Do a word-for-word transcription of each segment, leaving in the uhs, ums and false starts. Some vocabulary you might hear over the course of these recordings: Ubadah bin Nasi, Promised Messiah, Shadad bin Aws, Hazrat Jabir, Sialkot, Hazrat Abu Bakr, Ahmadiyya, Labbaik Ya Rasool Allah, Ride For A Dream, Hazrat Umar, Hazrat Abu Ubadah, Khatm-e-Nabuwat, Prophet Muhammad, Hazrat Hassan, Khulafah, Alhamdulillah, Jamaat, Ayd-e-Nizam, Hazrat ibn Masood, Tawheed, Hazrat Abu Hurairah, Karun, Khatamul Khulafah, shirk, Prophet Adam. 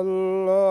Allah.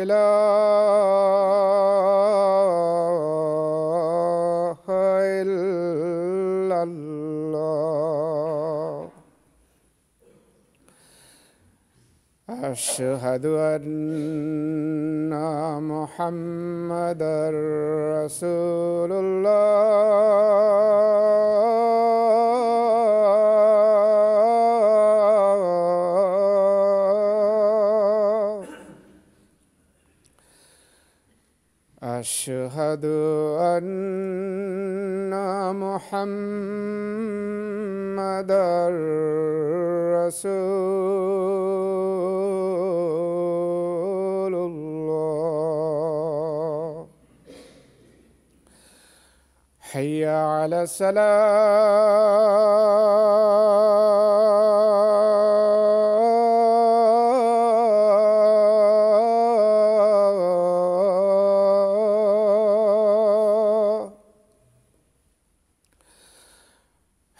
إله أشهد أن محمد الرسول الله أشهد أن محمد الرسول حي على السلام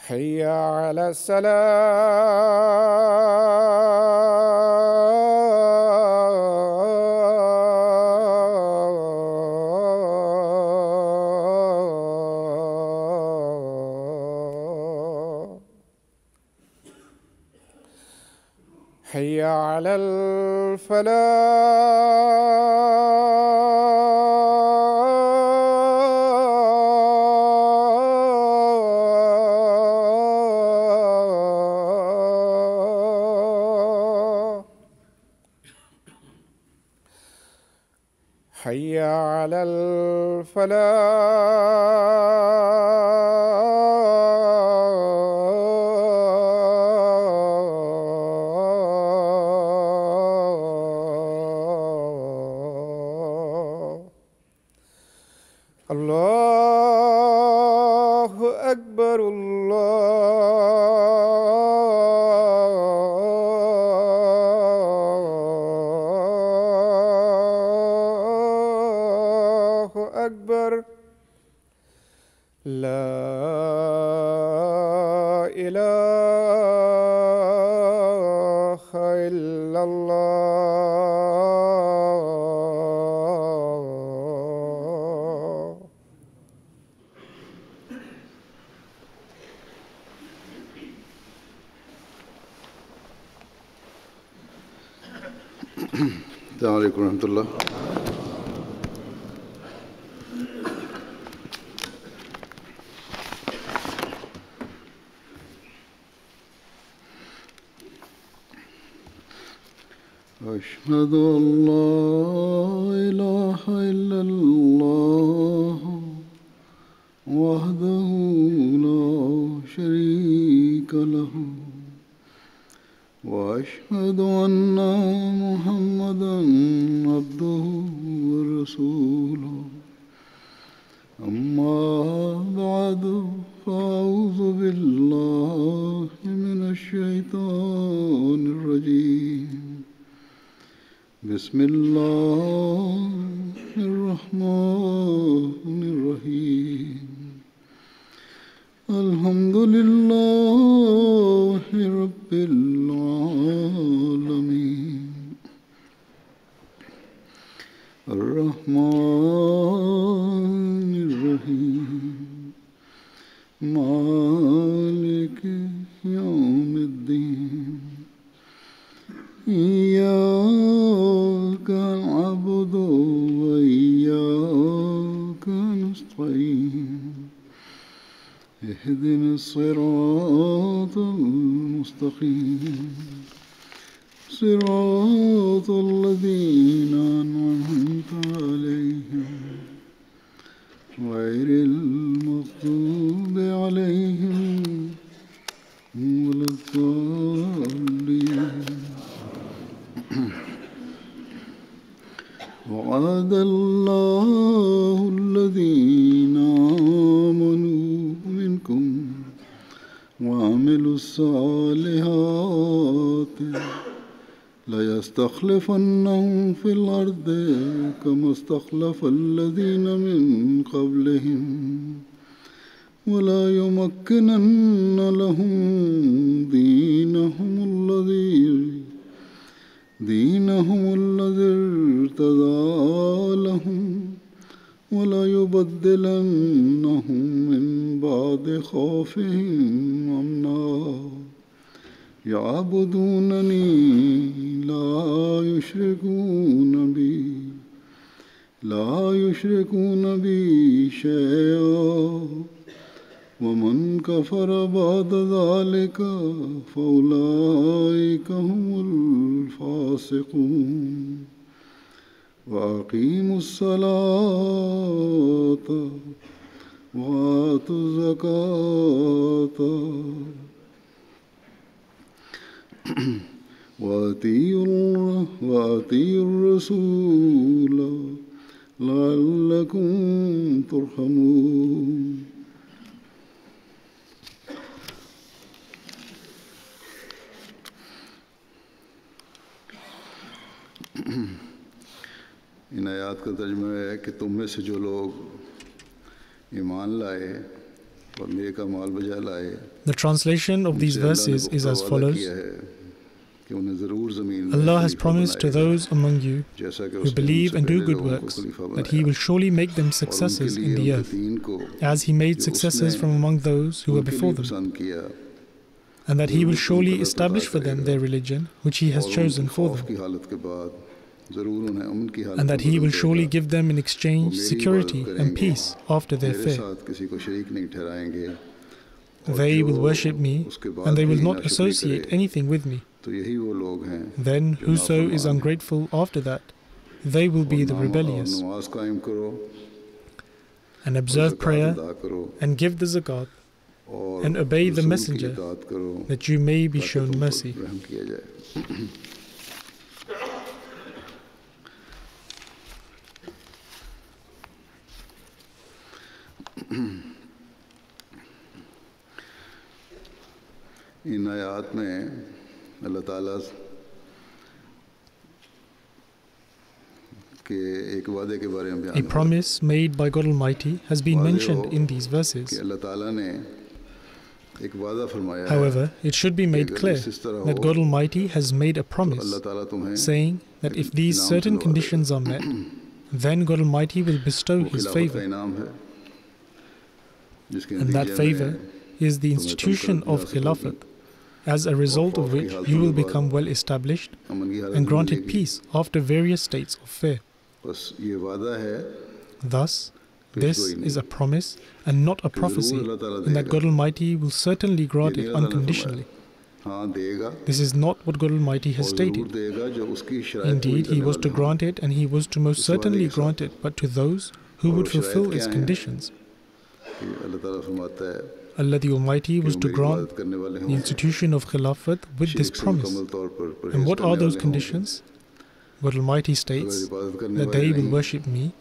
حي على السلام حي على الفلاح حي على الفلاح Allahu Akbar, Allahu Akbar, La ilaha illallah. Assalamu alaikum warahmatullah. Ashhadu an la ilaha illallah wahdahu la sharika lahu وأشهد أن محمدًا عبده ورسوله أما بعد فأعوذ بالله من الشيطان الرجيم بسم الله الرحمن الرحيم الحمد لله رب العالمين الرحمن الرحيم مالك يوم الدين إياك نعبد وإياك المستقيم اهدنا الصراط المستقيم صراط الذين أنعمت عليهم غير المغضوب عليهم ولا الضالين وعد الله الذين آمنوا منكم وعملوا الصالحات ليستخلفنهم في الأرض كما استخلف الذين من قبلهم ولا يمكنن لهم دينهم الذي دينهم الذي ارتضى لهم ولا يبدلنهم من بعد خوفهم أمنا يعبدونني لا يشركون بي لا يشركون بي شيئا وَمَنْ كَفَرَ بَعْدَ ذَلِكَ فَأُولَٰئِكَ هُمُ الْفَاسِقُونَ وَأَقِيمُوا الصَّلَاةَ وَآتُوا الزَّكَاةَ وَأَطِيعُوا الرَّسُولَ لَعَلَّكُمْ تُرْحَمُونَ. इन आयात का तर्जुमा है कि तुम में से जो लोग ईमान लाए और नेक अमाल बजा लाए, the translation of these verses is as follows: Allah has promised to those among you who believe and do good works that He will surely make them successors in the earth, as He made successors from among those who were before them, and that He will surely establish for them their religion, which He has chosen for them, and that He will surely give them in exchange security and peace after their fear. They will worship Me, and they will not associate anything with Me. Then whoso is ungrateful after that, they will be the rebellious. And observe prayer, and give the zakat, and obey the Messenger, that you may be shown mercy. इन आयत में अल्लाह ताला के एक वादे के बारे में बयान है. A promise made by God Almighty has been mentioned in these verses. अल्लाह ताला ने एक वादा फरमाया. However, it should be made clear that God Almighty has made a promise, saying that if these certain conditions are met, then God Almighty will bestow His favor, and that favor is the institution of Khilafat, as a result of which you will become well established and granted peace after various states of fear. Thus, this is a promise and not a prophecy, and that God Almighty will certainly grant it unconditionally. This is not what God Almighty has stated. Indeed, He was to grant it, and He was to most certainly grant it, but to those who would fulfill its conditions. Allah the Almighty was to grant the institution of Khilafat with this promise. And what are those conditions? God Almighty states that they will worship Me,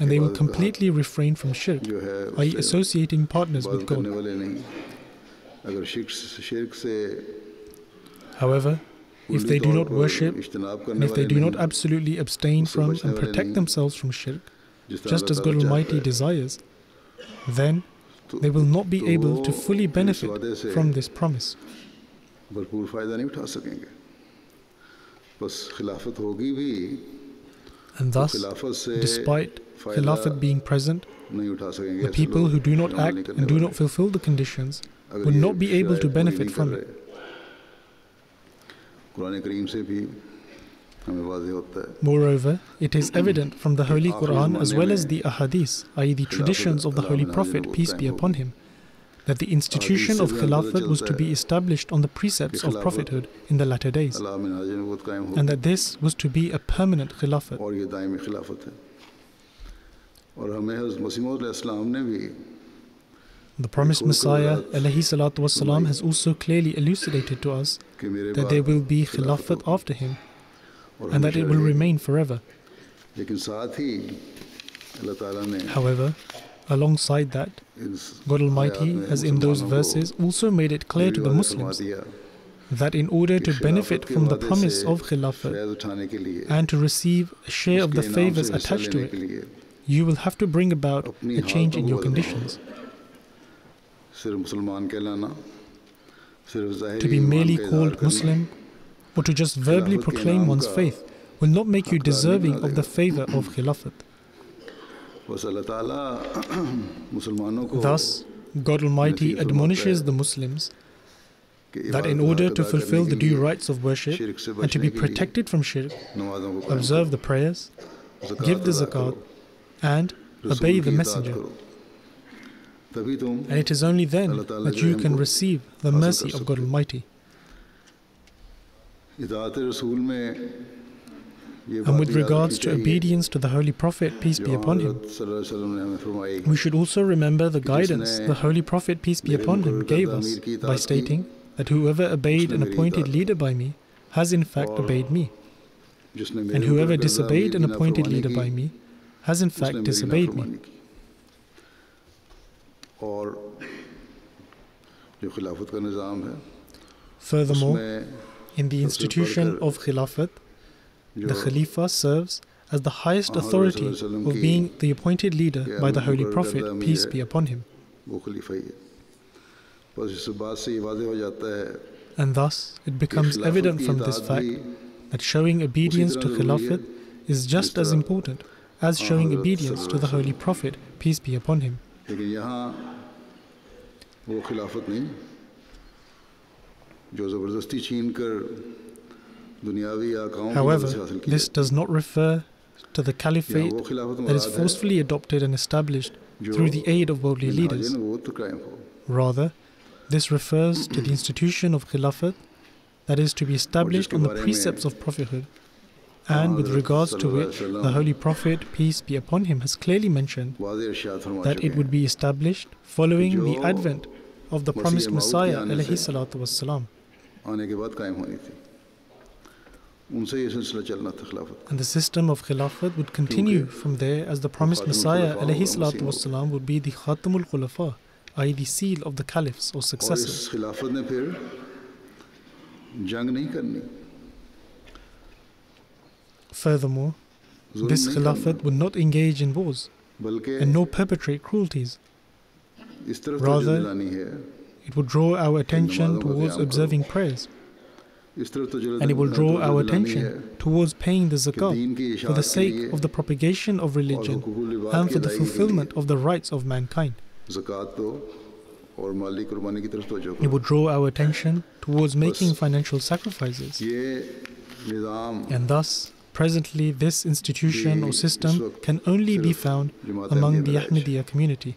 and they will completely refrain from shirk, that is associating partners with God. However, if they do not worship, and if they do not absolutely abstain from and protect themselves from shirk, just as God Almighty desires, then they will not be able to fully benefit from this promise. And thus, despite Khilafat being present, the people who do not act and do not fulfill the conditions will not be able to benefit from it. Moreover, it is evident from the Holy Quran as well as the ahadith, that is the traditions of the Holy Prophet, peace be upon him, that the institution of Khilafat was to be established on the precepts of prophethood in the latter days, and that this was to be a permanent Khilafat. The Promised Messiah ﷺ has also clearly elucidated to us that there will be Khilafat after him, and that it will remain forever. However, alongside that, God Almighty has in those verses also made it clear to the Muslims that in order to benefit from the promise of Khilafat and to receive a share of the favours attached to it, you will have to bring about a change in your conditions. To be merely called Muslim or to just verbally proclaim one's faith will not make you deserving of the favour of Khilafat. Thus, God Almighty admonishes the Muslims that in order to fulfill the due rights of worship and to be protected from shirk, observe the prayers, give the zakat, and obey the Messenger. And it is only then that you can receive the mercy of God Almighty. And with regards to obedience to the Holy Prophet, peace be upon him, we should also remember the guidance the Holy Prophet, peace be upon him, gave us by stating that whoever obeyed an appointed leader by me has in fact obeyed me, and whoever disobeyed an appointed leader by me has in fact disobeyed me. Furthermore, in the institution of Khilafat, the Khalifa serves as the highest authority of being the appointed leader by the Holy Prophet, peace be upon him. And thus, it becomes evident from this fact that showing obedience to Khilafat is just as important as showing obedience to the Holy Prophet, peace be upon him. However, this does not refer to the caliphate that is forcefully adopted and established through the aid of worldly leaders. Rather, this refers to the institution of Khilafat that is to be established on the precepts of prophethood, and with regards to which the Holy Prophet, peace be upon him, has clearly mentioned that it would be established following the advent of the Promised Messiah alayhi salatu wassalam. And the system of Khilafat would continue from there, as the Promised Messiah alayhi salatu wassalam would be the Khatamul Khulafah, that is the seal of the caliphs or successors. Furthermore, this Khilafat would not engage in wars and nor perpetrate cruelties. Rather, it would draw our attention towards observing prayers, and it will draw our attention towards paying the zakat for the sake of the propagation of religion and for the fulfillment of the rights of mankind. It will draw our attention towards making financial sacrifices, and thus, presently, this institution or system can only be found among the Ahmadiyya community.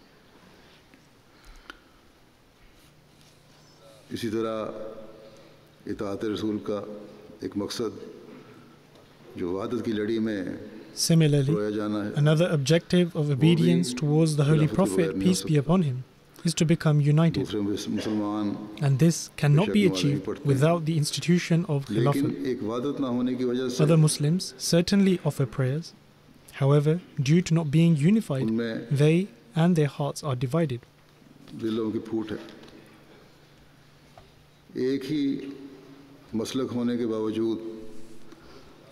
Similarly, another objective of obedience towards the Holy Prophet, peace be upon him, is to become united, and this cannot be achieved without the institution of Khilafat. Other Muslims certainly offer prayers, however, due to not being unified, they and their hearts are divided.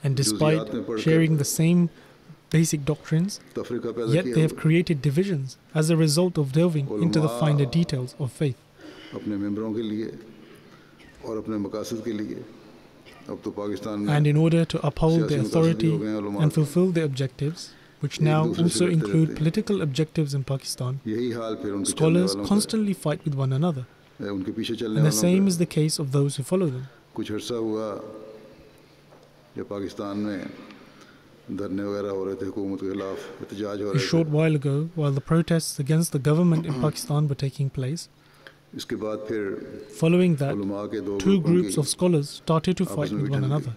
And despite sharing the same basic doctrines, yet they have created divisions as a result of delving into the finer details of faith. And in order to uphold their authority and fulfill their objectives, which now also include political objectives in Pakistan, scholars constantly fight with one another. And the same is the case of those who follow them. A short while ago, while the protests against the government in Pakistan were taking place, following that, two groups of scholars started to fight with one another.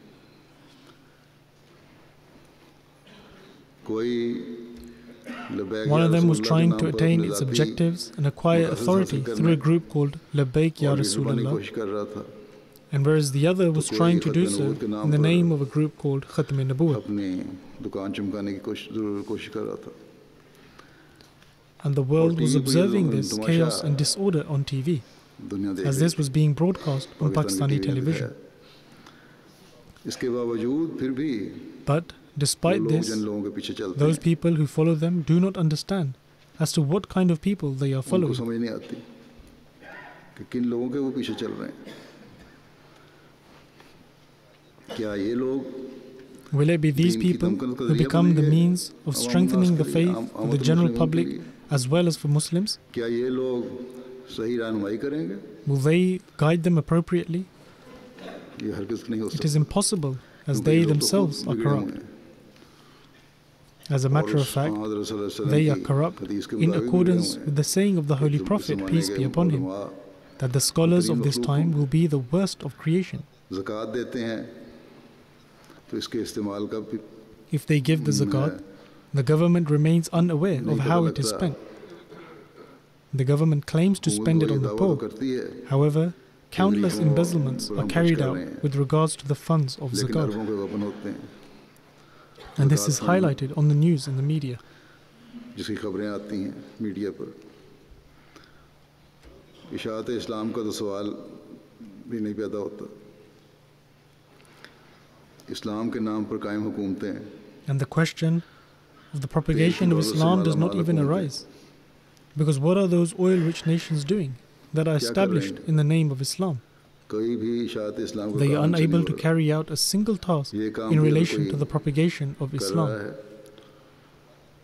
One of them was trying to attain its objectives and acquire authority through a group called Labbaik Ya Rasool Allah, and whereas the other was trying to do so in the name of a group called Khatm-e-Nabuwat. And the world was observing this chaos and disorder on T V, as this was being broadcast on Pakistani television. But despite this, those people who follow them do not understand as to what kind of people they are following. Will it be these people who become the means of strengthening the faith for the general public as well as for Muslims? Will they guide them appropriately? It is impossible, as they themselves are corrupt. As a matter of fact, they are corrupt in accordance with the saying of the Holy Prophet, peace be upon him, that the scholars of this time will be the worst of creation. If they give the zakat, the government remains unaware of how it is spent. The government claims to spend it on the poor. However, countless embezzlements are carried out with regards to the funds of zakat. And this is highlighted on the news and the media. And the question of the propagation of Islam does not even arise, because what are those oil-rich nations doing that are established in the name of Islam? They are unable to carry out a single task in relation to the propagation of Islam.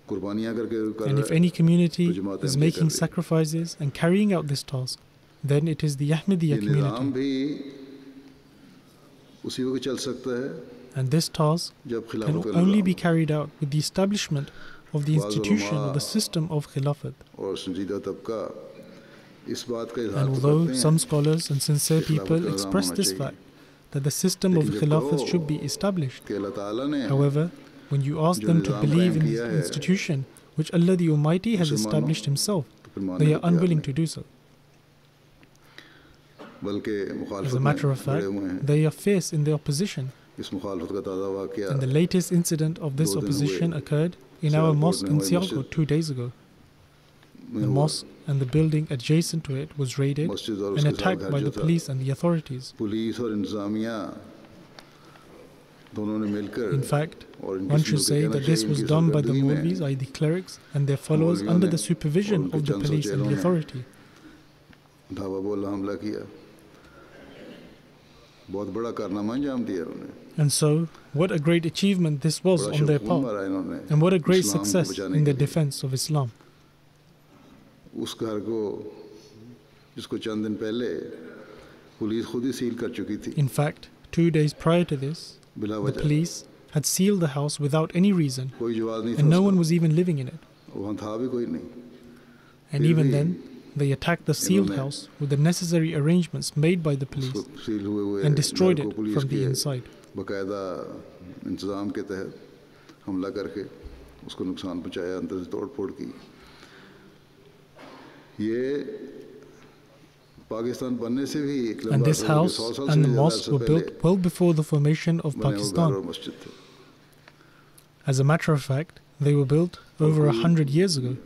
And if any community is making sacrifices and carrying out this task, then it is the Ahmadiyya community. And this task can only be carried out with the establishment of the institution or the system of Khilafat. And although some scholars and sincere people express this fact, that the system of Khilafat should be established, however, when you ask them to believe in the institution which Allah the Almighty has established Himself, they are unwilling to do so. As a matter of fact, they are fierce in their opposition. And the latest incident of this opposition occurred in our mosque in Sialkot two days ago. The mosque and the building adjacent to it was raided and attacked by the police and the authorities. In fact, one should say that this was done by the Mawlvis, that is the clerics, and their followers under the supervision of the police and the authority. And so, what a great achievement this was on their part, and what a great success in their defense of Islam. In fact, two days prior to this, the police had sealed the house without any reason, and no one was even living in it. And even then, they attacked the sealed house with the necessary arrangements made by the police and destroyed it from the inside. And this house and the mosque were built well before the formation of Pakistan. As a matter of fact, they were built over a hundred years ago.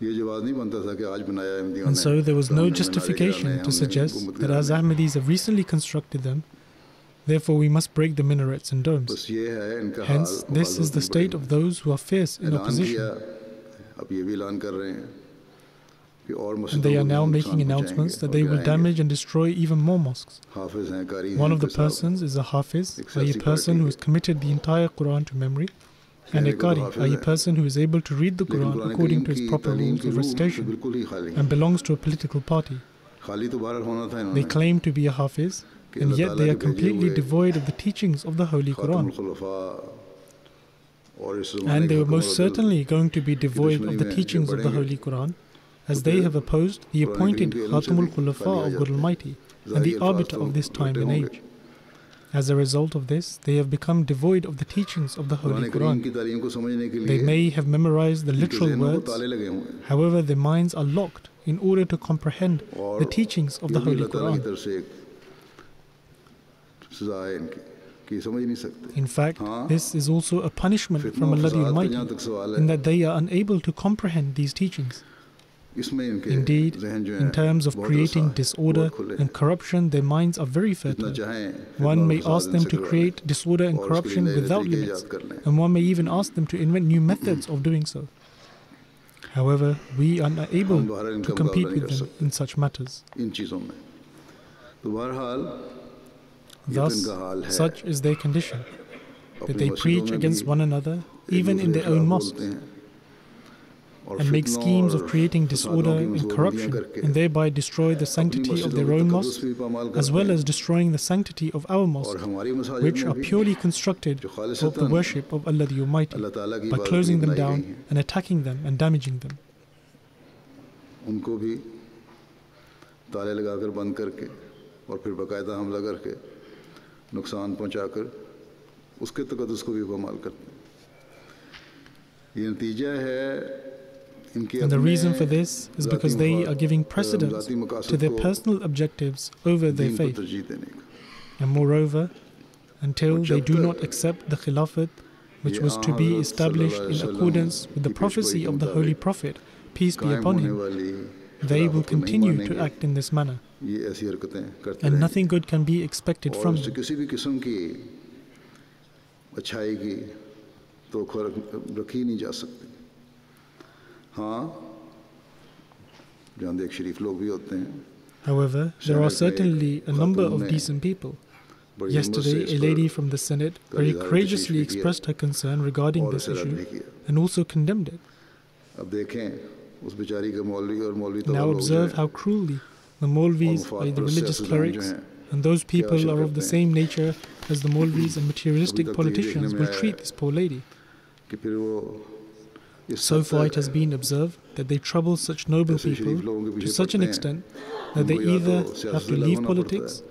And so there was no justification to suggest that as Ahmadis have recently constructed them, therefore we must break the minarets and domes. Hence, this is the state of those who are fierce in opposition. And they are now making announcements that they will damage and destroy even more mosques. One of the persons is a Hafiz, a person who has committed the entire Quran to memory, and a Qari, i e person who is able to read the Quran according to its proper rules of recitation and belongs to a political party. They claim to be a Hafiz, and yet they are completely devoid of the teachings of the Holy Quran. And they were most certainly going to be devoid of the teachings of the Holy Quran, as they have opposed the appointed Khatamul Khulafah of God Almighty and the arbiter of this time and age. As a result of this, they have become devoid of the teachings of the Holy Quran. They may have memorized the literal words, however their minds are locked in order to comprehend the teachings of the Holy Quran. In fact, this is also a punishment from Allah the Almighty, in that they are unable to comprehend these teachings. Indeed, in terms of creating disorder and corruption, their minds are very fertile. One may ask them to create disorder and corruption without limits, and one may even ask them to invent new methods of doing so. However, we are unable to compete with them in such matters. Thus, such is their condition, that they preach against one another, even in their own mosques, and make schemes of creating disorder and corruption, and thereby destroy the sanctity of their own mosque, as well as destroying the sanctity of our mosque, which are purely constructed for the worship of Allah the Almighty, by closing them down and attacking them and damaging them. And the reason for this is because they are giving precedence to their personal objectives over their faith. And moreover, until they do not accept the Khilafat, which was to be established in accordance with the prophecy of the Holy Prophet, peace be upon him, they will continue to act in this manner. And nothing good can be expected from them. However, there are certainly a number of decent people. Yesterday, a lady from the Senate very courageously expressed her concern regarding this issue and also condemned it. Now observe how cruelly the Maulvis are the religious clerics, and those people are of the same nature as the Maulvis and materialistic politicians will treat this poor lady. So far it has been observed that they trouble such noble people to such an extent that they either have to leave politics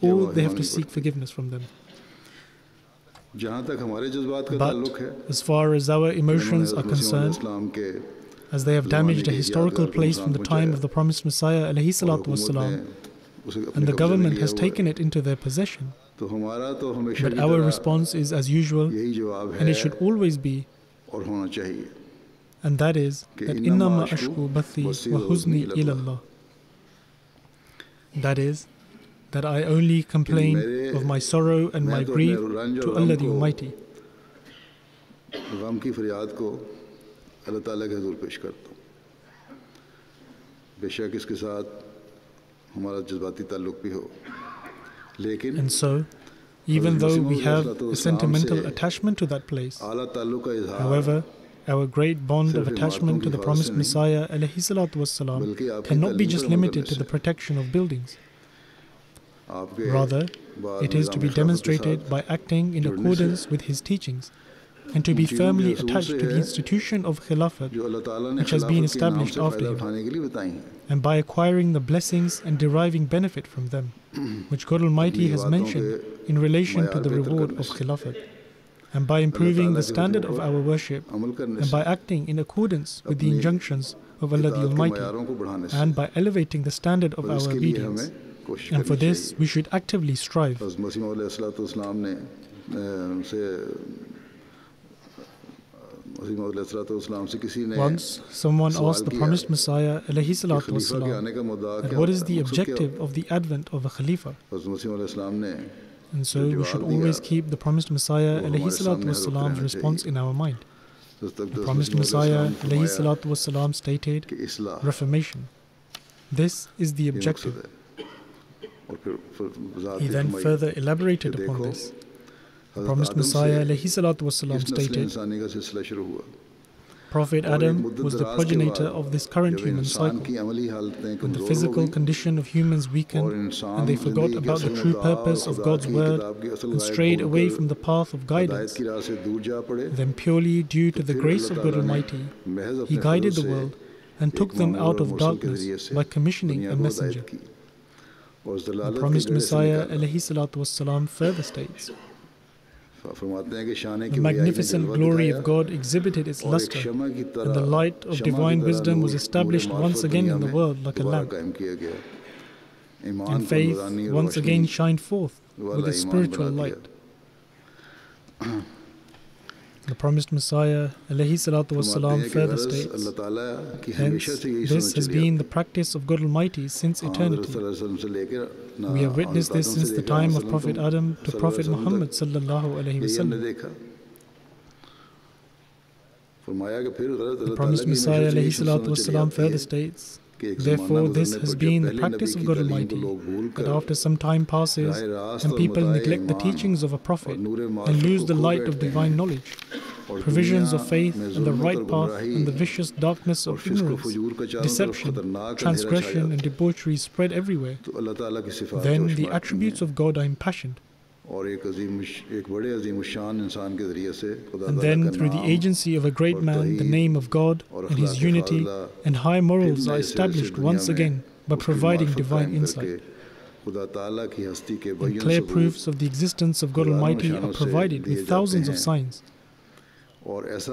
or they have to seek forgiveness from them. But as far as our emotions are concerned, as they have damaged a historical place from the time of the Promised Messiah alayhi salatu wasalam, and the government has taken it into their possession, but our response is as usual, and it should always be, and that is that innama ashku bathi wa huzni ilallah. That is that I only complain of my sorrow and my grief to Allah the Almighty. And so, even though we have a sentimental attachment to that place, however, our great bond of attachment to the Promised Messiah alayhi salatu wassalam cannot be just limited to the protection of buildings. Rather, it is to be demonstrated by acting in accordance with his teachings and to be firmly attached to the institution of Khilafat, which has been established after him, and by acquiring the blessings and deriving benefit from them, which God Almighty has mentioned in relation to the reward of Khilafat, and by improving the standard of our worship, and by acting in accordance with the injunctions of Allah the Almighty, and by elevating the standard of our obedience. And for this, we should actively strive. Once someone asked the Promised Messiah alayhi salatu wasalam, what is the objective of the advent of a Khalifa? And so we should always keep the Promised Messiah alayhi salatu wasalam's response in our mind. The Promised Messiah alayhi salatu wasalam stated, reformation. This is the objective. He then further elaborated upon this. The Promised Messiah alayhi salatu wasalam stated, Prophet Adam was the progenitor of this current human cycle. When the physical condition of humans weakened and they forgot about the true purpose of God's word and strayed away from the path of guidance, then purely due to the grace of God Almighty, He guided the world and took them out of darkness by commissioning a messenger. The Promised Messiah ﷺ further states, "The magnificent glory of God exhibited its luster, and the light of divine wisdom was established once again in the world like a lamp. And faith once again shined forth with its spiritual light." The Promised Messiah ﷺ further states, "Hence, this has been the practice of God Almighty since eternity. We have witnessed this since the time of Prophet Adam to Prophet Muhammad ﷺ." The Promised Messiah ﷺ further states, "Therefore, this has been the practice of God Almighty, that after some time passes and people neglect the teachings of a prophet and lose the light of divine knowledge, provisions of faith and the right path, and the vicious darkness of ignorance, deception, transgression and debauchery spread everywhere. Then the attributes of God are impassioned. And then, through the agency of a great man, the name of God and His unity and high morals are established once again by providing divine insight. And clear proofs of the existence of God Almighty are provided with thousands of signs. And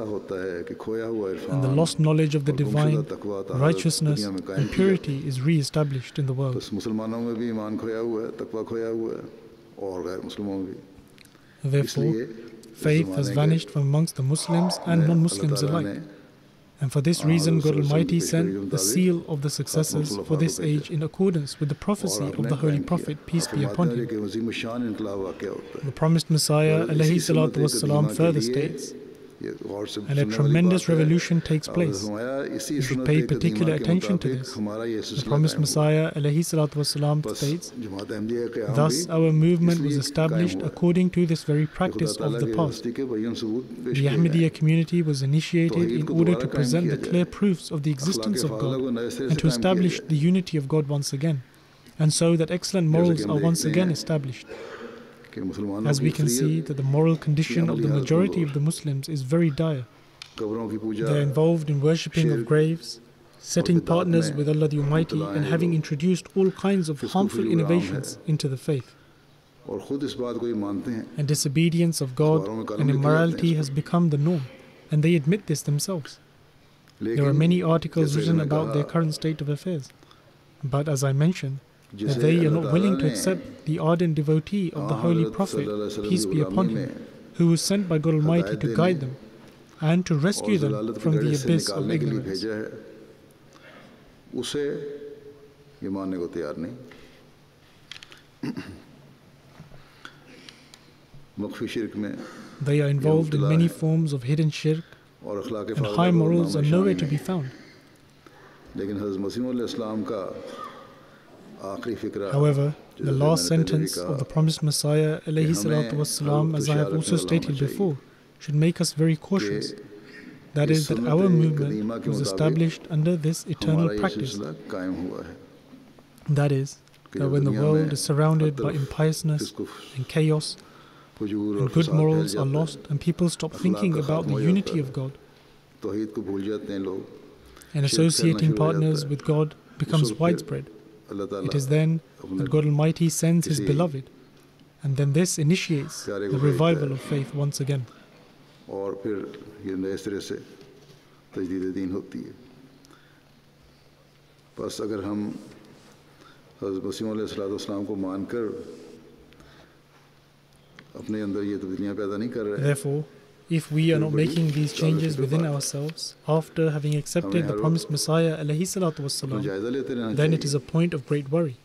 the lost knowledge of the divine, righteousness and purity is re-established in the world." Therefore, faith has vanished from amongst the Muslims and non-Muslims alike, and for this reason God Almighty sent the seal of the successors for this age in accordance with the prophecy of the Holy Prophet, peace be upon him. The Promised Messiah ﷺ further states, "And a tremendous revolution takes place. You should pay particular attention to this." The Promised Messiah ﷺ states, "Thus our movement was established according to this very practice of the past. The Ahmadiyya community was initiated in order to present the clear proofs of the existence of God and to establish the unity of God once again, and so that excellent morals are once again established. As we can see that the moral condition of the majority of the Muslims is very dire. They are involved in worshipping of graves, setting partners with Allah the Almighty, and having introduced all kinds of harmful innovations into the faith. And disobedience of God and immorality has become the norm, and they admit this themselves. There are many articles written about their current state of affairs, but as I mentioned, that they are not willing to accept the ardent devotee of the Holy Prophet, peace be upon him, who was sent by God Almighty to guide them and to rescue them from the abyss of ignorance." They are involved in many forms of hidden shirk, and high morals are nowhere to be found. However, the last sentence of the Promised Messiah ﷺ, as I have also stated before, should make us very cautious. That is, that our movement was established under this eternal practice. That is, that when the world is surrounded by impiousness and chaos, and good morals are lost and people stop thinking about the unity of God, and associating partners with God becomes widespread, it is then that God Almighty sends His beloved, and then this initiates the revival of faith once again. Therefore, if we are not making these changes within ourselves after having accepted the Promised Messiah ﷺ, then it is a point of great worry.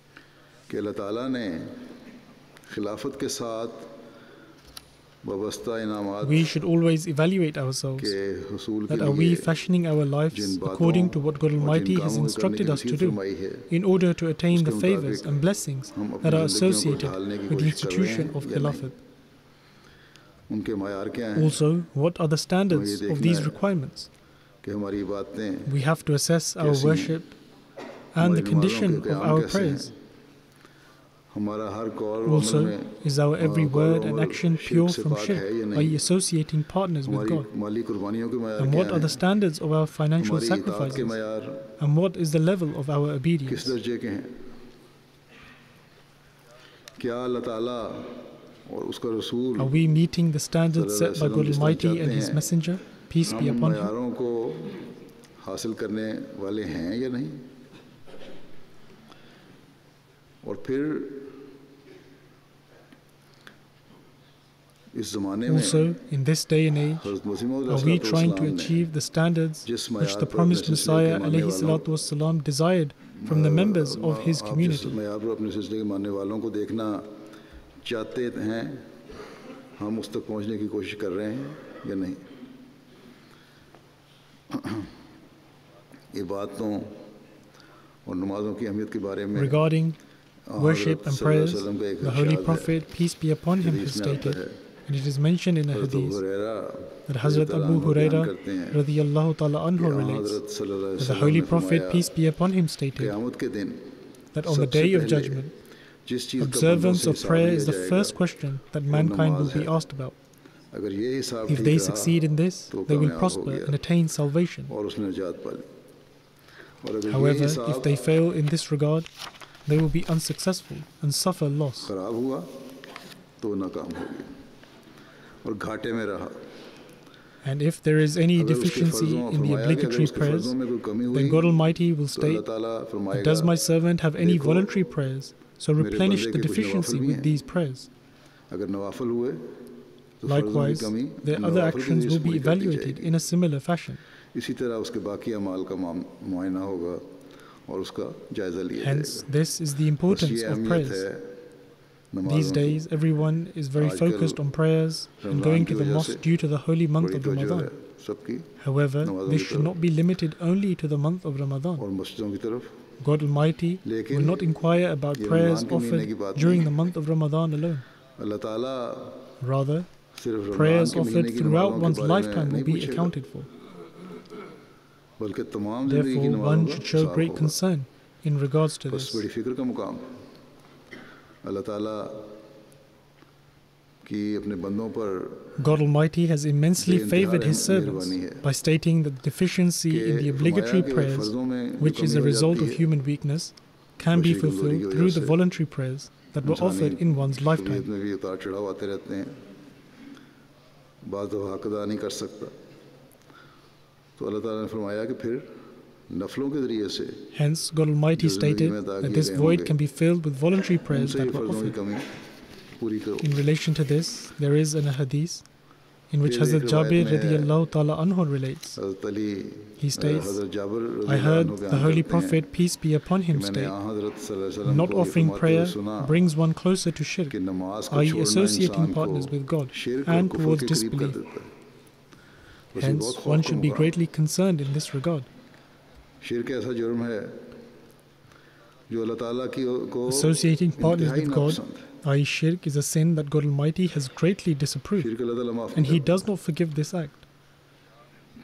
We should always evaluate ourselves, that are we fashioning our lives according to what God Almighty has instructed us to do in order to attain the favors and blessings that are associated with the institution of Khilafat. Also, what are the standards of these requirements? We have to assess our worship and the condition of our prayers. Also, is our every word and action pure from shirk? Are you associating partners with God? And what are the standards of our financial sacrifices? And what is the level of our obedience? Are we meeting the standards set by God Almighty and His Messenger, peace be upon Him? Also, in this day and age, are we trying to achieve the standards which the Promised Messiah ﷺ desired from the members of his community? Regarding worship and prayers, the Holy Prophet, peace be upon him, has stated, and it is mentioned in a hadith that Hazrat Abu Hurairah radiyallahu ta'ala anhu relates that the Holy Prophet, peace be upon him, stated that on the Day of Judgment, observance of prayer is the first question that mankind will be asked about. If they succeed in this, they will prosper and attain salvation. However, if they fail in this regard, they will be unsuccessful and suffer loss. And if there is any deficiency in the obligatory prayers, then God Almighty will state, "Does my servant have any voluntary prayers? So replenish the deficiency with these prayers." Likewise, their other actions will be evaluated in a similar fashion. Hence, this is the importance of prayers. These days, everyone is very focused on prayers and going to the mosque due to the holy month of Ramadan. However, this should not be limited only to the month of Ramadan. God Almighty will not inquire about prayers offered during the month of Ramadan alone. Rather, prayers offered throughout one's lifetime will be accounted for. Therefore, one should show great concern in regards to this. God Almighty has immensely favoured His servants by stating that the deficiency in the obligatory prayers, which is a result of human weakness, can be fulfilled through the voluntary prayers that were offered in one's lifetime. Hence, God Almighty stated that this void can be filled with voluntary prayers that were offered. In relation to this, there is an hadith in which Hazrat Jabir radiyallahu ta'ala anhu relates. He states, "I heard the Holy Prophet, peace be upon him, state, not offering prayer brings one closer to shirk, that is associating partners with God, and towards disbelief. Hence, one should be greatly concerned in this regard. Associating partners with God, that is shirk, is a sin that God Almighty has greatly disapproved, and He does not forgive this act.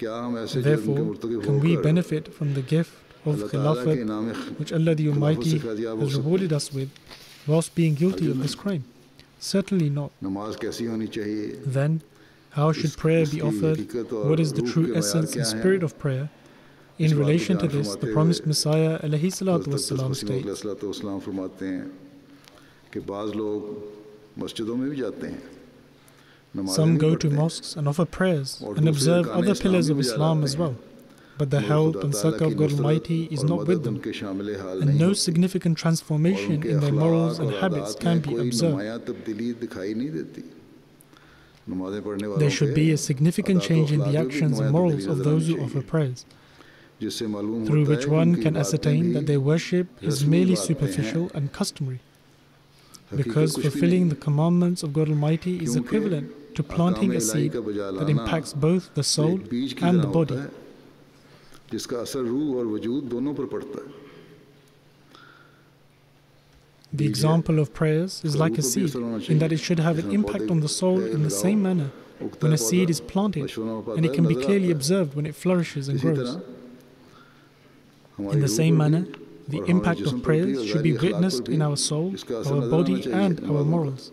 Therefore, can we benefit from the gift of Khilafat, which Allah the Almighty has rewarded us with, whilst being guilty of this crime? Certainly not. Then, how should prayer be offered? What is the true essence and spirit of prayer? In relation to this, the Promised Messiah ﷺ states, "Some go to mosques and offer prayers and observe other pillars of Islam as well, but the help and succor of God Almighty is not with them, and no significant transformation in their morals and habits can be observed. There should be a significant change in the actions and morals of those who offer prayers, through which one can ascertain that their worship is merely superficial and customary, because fulfilling the commandments of God Almighty is equivalent to planting a seed that impacts both the soul and the body. The example of prayers is like a seed, in that it should have an impact on the soul in the same manner when a seed is planted, and it can be clearly observed when it flourishes and grows. In the same manner, the impact of prayers should be witnessed in our soul, our body and our morals.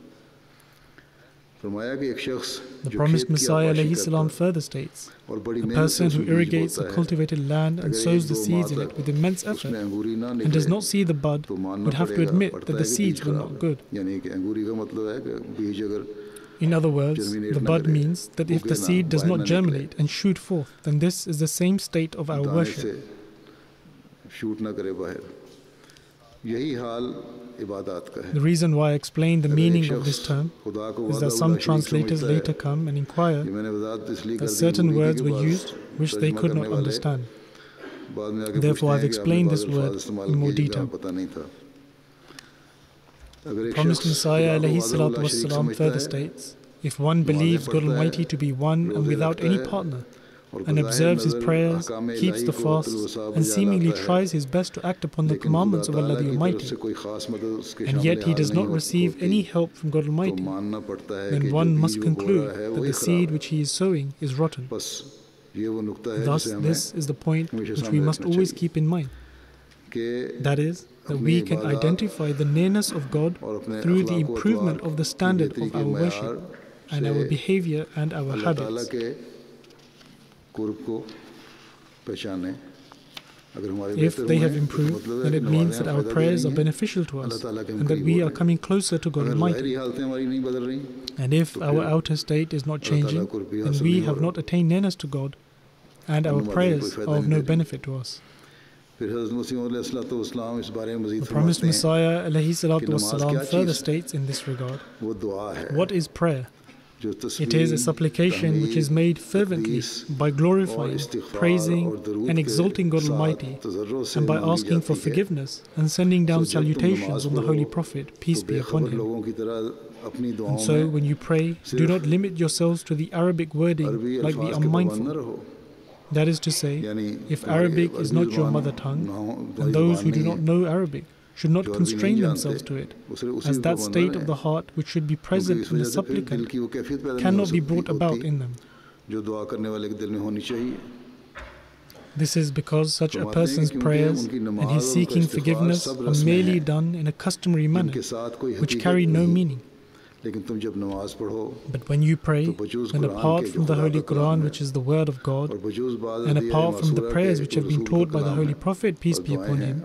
The Promised Messiah alayhi salam further states, a person who irrigates a cultivated land and sows the seeds in it with immense effort and does not see the bud would have to admit that the seeds were not good. In other words, the bud means that if the seed does not germinate and shoot forth, then this is the same state of our worship. The reason why I explain the meaning of this term is that some translators later come and inquire that certain words were used which they could not understand. Therefore, I've explained this word in more detail. The Promised Messiah alayhi salam further states, if one believes God Almighty to be one and without any partner, and observes his prayers, keeps the fasts, and seemingly tries his best to act upon the commandments of Allah the Almighty, and yet he does not receive any help from God Almighty, then one must conclude that the seed which he is sowing is rotten. Thus, this is the point which we must always keep in mind. That is, that we can identify the nearness of God through the improvement of the standard of our worship, and our behavior and our habits. If they have improved, then it means that our prayers are beneficial to us and that we are coming closer to God Almighty. And if our outer state is not changing, then we have not attained nearness to God and our prayers are of no benefit to us. The Promised Messiah alayhi salam further states in this regard, what is prayer? It is a supplication which is made fervently by glorifying, praising and exalting God Almighty and by asking for forgiveness and sending down salutations on the Holy Prophet, peace be upon him. And so when you pray, do not limit yourselves to the Arabic wording like the unmindful. That is to say, if Arabic is not your mother tongue, then those who do not know Arabic should not constrain themselves to it, as that state of the heart which should be present in the supplicant cannot be brought about in them. This is because such a person's prayers and his seeking forgiveness are merely done in a customary manner, which carry no meaning. But when you pray, then apart from the Holy Quran, which is the word of God, and apart from the prayers which have been taught by the Holy Prophet, peace be upon him,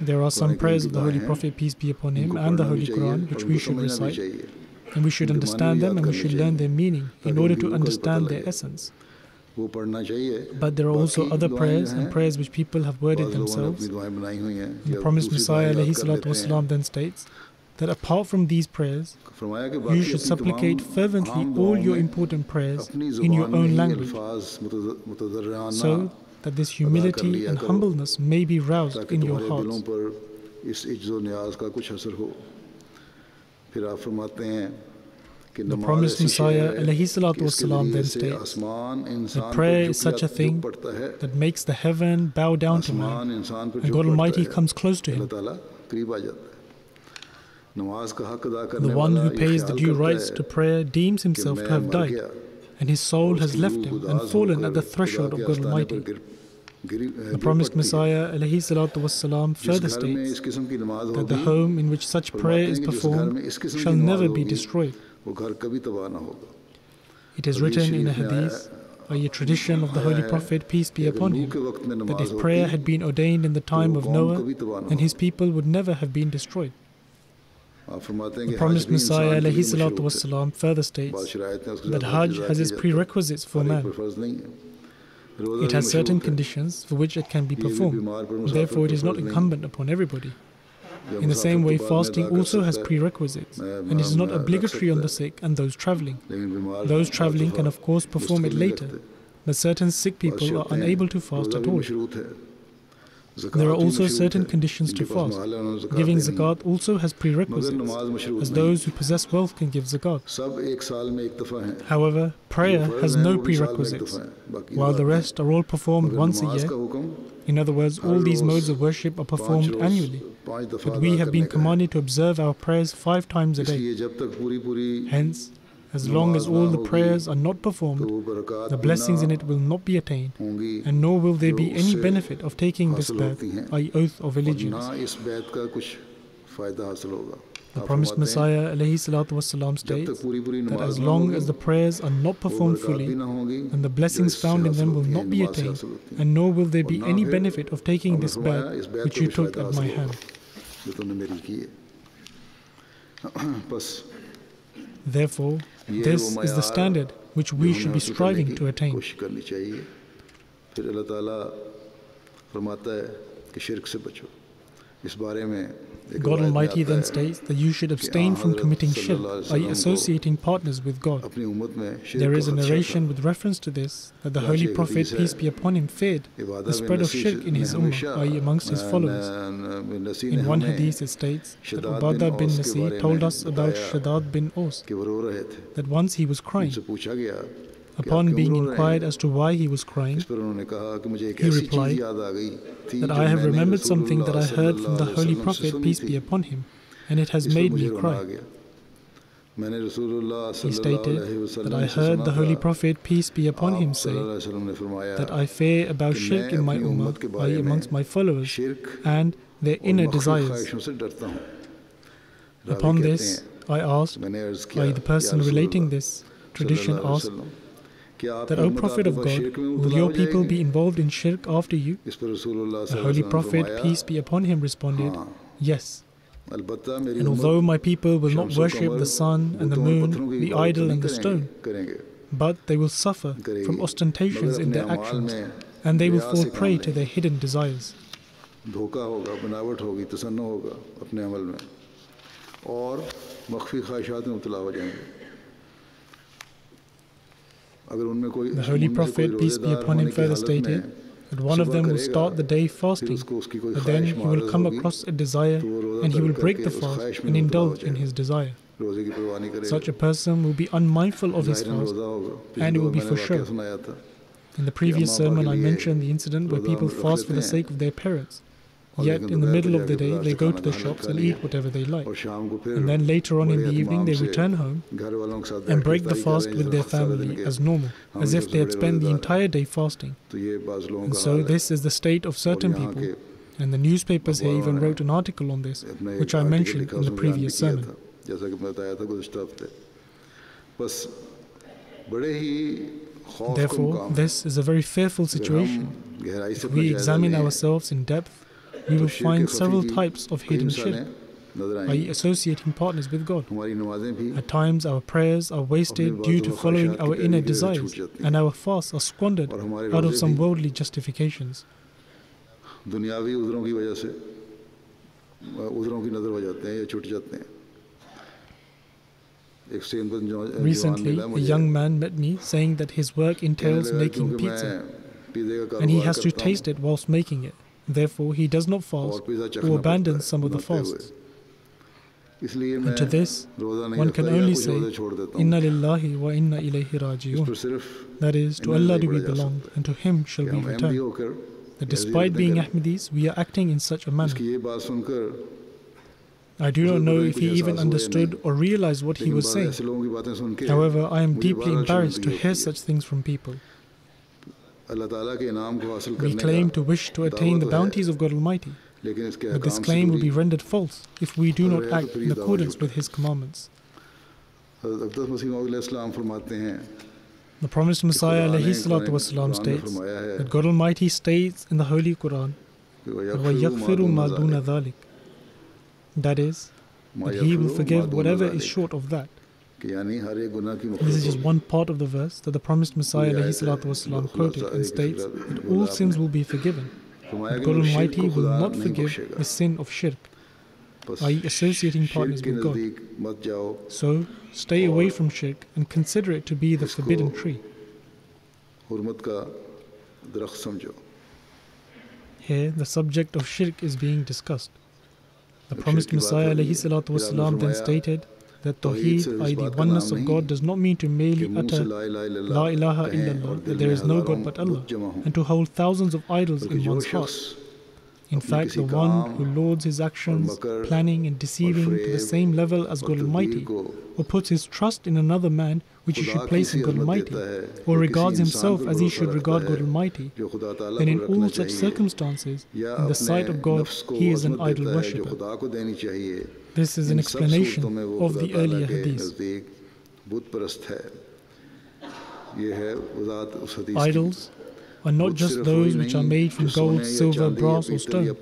there are some prayers of the Holy Prophet, peace be upon him, and the Holy Quran, which we should recite, and we should understand them and we should learn their meaning in order to understand their essence. But there are also other prayers and prayers which people have worded themselves. And the Promised Messiah alayhi salam then states, that apart from these prayers, you should supplicate fervently all your important prayers in your own language, so that this humility and humbleness may be roused in your hearts. The Promised Messiah alayhi salam then states that prayer is such a thing that makes the heaven bow down to man, and God Almighty comes close to him. The one who pays the due rights to prayer deems himself to have died, and his soul has left him and fallen at the threshold of God Almighty. The Promised Messiah alayhi salam further states that the home in which such prayer is performed shall never be destroyed. It is written in a hadith, by a tradition of the Holy Prophet, peace be upon him, that if prayer had been ordained in the time of Noah, then his people would never have been destroyed. The Promised Messiah alayhi salam further states that Hajj has its prerequisites for man. It has certain conditions for which it can be performed, and therefore it is not incumbent upon everybody. In the same way, fasting also has prerequisites, and it is not obligatory on the sick and those travelling. Those travelling can of course perform it later, but certain sick people are unable to fast at all. There are also certain conditions to fast. Giving zakat also has prerequisites, as those who possess wealth can give zakat. However, prayer has no prerequisites, while the rest are all performed once a year. In other words, all these modes of worship are performed annually, but we have been commanded to observe our prayers five times a day. Hence, As long as all the prayers are not performed, the blessings in it will not be attained, and nor will there be any benefit of taking this oath, that is oath of allegiance. The Promised Messiah ﷺ states that as long as the prayers are not performed fully, then the blessings found in them will not be attained, and nor will there be any benefit of taking this bag which you took at my hand. Therefore, this is the standard which we should be striving to attain. God Almighty then states that you should abstain from committing shirk by associating partners with God. There is a narration with reference to this that the Holy Prophet, peace be upon him, feared the spread of shirk in his ummah, that is amongst his followers. In one hadith it states that Ubadah bin Nasi told us about Shadad bin Aws, that once he was crying. Upon being inquired as to why he was crying, he replied that I have remembered something that I heard from the Holy Prophet, peace be upon him, and it has made me cry. He stated that I heard the Holy Prophet, peace be upon him, say that I fear about shirk in my ummah, that is amongst my followers, and their inner desires. Upon this, I asked by the person relating this, tradition asks that, O Prophet of God, will your people be involved in shirk after you? The Holy Prophet, peace be upon him, responded, yes. And although my people will not worship the sun and the moon, the idol and the stone, but they will suffer from ostentations in their actions, and they will fall prey to their hidden desires. The Holy Prophet, peace be upon him, further stated that one of them will start the day fasting, but then he will come across a desire and he will break the fast and indulge in his desire. Such a person will be unmindful of his fast and it will be for sure. In the previous sermon I mentioned the incident where people fast for the sake of their parents, yet in the middle of the day they go to the shops and eat whatever they like, and then later on in the evening they return home and break the fast with their family as normal, as if they had spent the entire day fasting. And so this is the state of certain people, and the newspapers here even wrote an article on this, which I mentioned in the previous sermon. Therefore, this is a very fearful situation. If we examine ourselves in depth, we will find several types of hidden shirk, that is associating partners with God. At times our prayers are wasted due to following our inner desires, and our fasts are squandered out of some worldly justifications. Recently, a young man met me saying that his work entails making pizza, and he has to taste it whilst making it. Therefore, he does not fast or abandons some of the fasts. And to this, one can only say, Inna lillahi wa inna ilayhi raji'un. That is, to Allah do we belong, and to Him shall we return. That despite being Ahmadis, we are acting in such a manner. I do not know if he even understood or realized what he was saying. However, I am deeply embarrassed to hear such things from people. We claim to wish to attain the bounties of God Almighty, but this claim will be rendered false if we do not act in accordance with His commandments. The Promised Messiah ﷺ states that God Almighty states in the Holy Quran, that is, that He will forgive whatever is short of that. This is just one part of the verse that the Promised Messiah ﷺ quoted and states that all sins will be forgiven, but God Almighty will not forgive the sin of shirk, that is associating partners with God. So, stay away from shirk and consider it to be the forbidden tree. Here, the subject of shirk is being discussed. The Promised Messiah ﷺ then stated that Tawheed, that is the oneness of God, does not mean to merely utter La ilaha illallah, that there is no God but Allah, and to hold thousands of idols in one's heart. In fact, the one who loads his actions, planning and deceiving to the same level as God Almighty, or puts his trust in another man which he should place in God Almighty, or regards himself as he should regard God Almighty, then in all such circumstances, in the sight of God, he is an idol worshipper. This is an explanation of the earlier hadith. Idols are not just those which are made from gold, silver, brass or stone,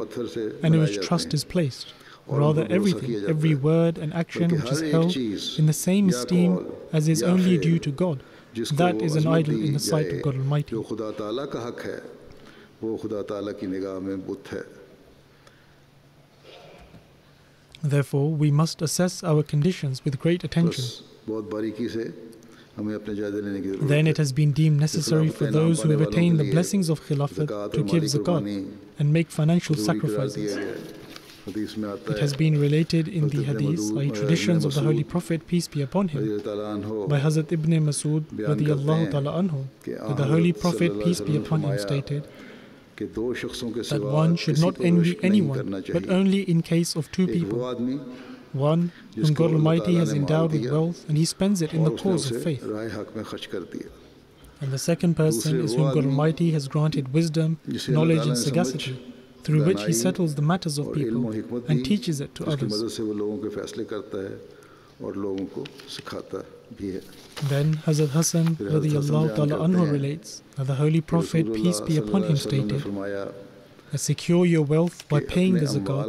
and in which trust is placed. Rather, everything, every word and action which is held in the same esteem as is only due to God, that is an idol in the sight of God Almighty. Therefore, we must assess our conditions with great attention. Then it has been deemed necessary for those who have attained the blessings of Khilafat to give zakat and make financial sacrifices. It has been related in the hadith, i.e. traditions of the Holy Prophet, peace be upon him, by Hazrat ibn Masood radiyallahu ta'ala anhu, that the Holy Prophet, peace be upon him, stated that one should not envy anyone, but only in case of two people. One whom God Almighty has endowed with wealth and he spends it in the cause of faith. And the second person is whom God Almighty has granted wisdom, knowledge and sagacity, through which he settles the matters of people and teaches it to others. Then Hazrat Hassan radiyallahu ta'ala anhu relates that the Holy Prophet, peace be upon him, stated, secure your wealth by paying the zakat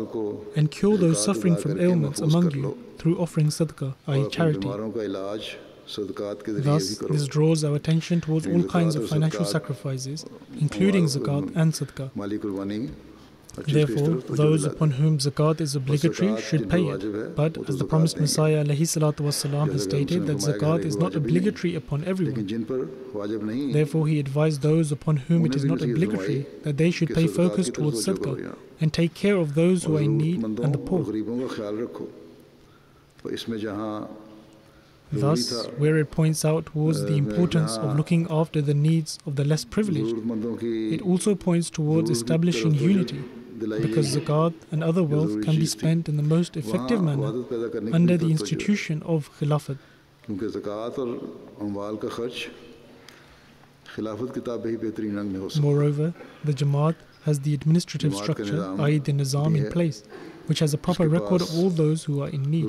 and cure those suffering from ailments among you through offering sadaqah, i.e. charity. Thus, this draws our attention towards all kinds of financial sacrifices, including zakat and sadaqah. Therefore, those upon whom zakat is obligatory should pay it. But as the Promised Messiah ﷺ has stated that zakat is not obligatory upon everyone. Therefore, he advised those upon whom it is not obligatory that they should pay focus towards sadaqah and take care of those who are in need and the poor. Thus, where it points out towards the importance of looking after the needs of the less privileged, it also points towards establishing unity, because zakat and other wealth can be spent in the most effective manner under the institution of Khilafat. Moreover, the Jamaat has the administrative structure, Ayd-e-Nizam, in place, which has a proper record of all those who are in need.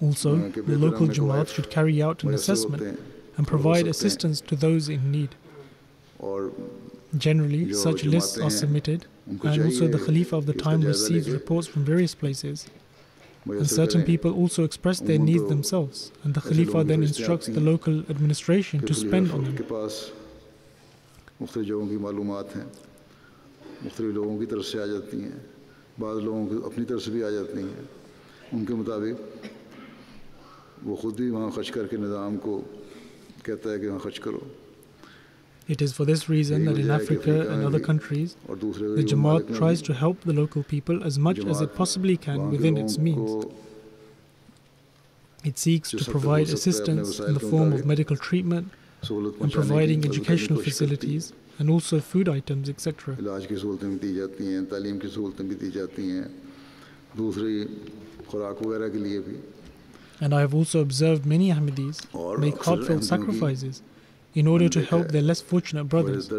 Also, the local Jamaat should carry out an assessment and provide assistance to those in need. Generally, such lists are submitted, and also the Khalifa of the time receives reports from various places. And certain people also express their needs themselves, and the Khalifa then instructs the local administration to spend on them. It is for this reason that in Africa and other countries, the Jamaat tries to help the local people as much as it possibly can within its means. It seeks to provide assistance in the form of medical treatment and providing educational facilities and also food items, et cetera. And I have also observed many Ahmadis make heartfelt sacrifices in order to help their less fortunate brothers.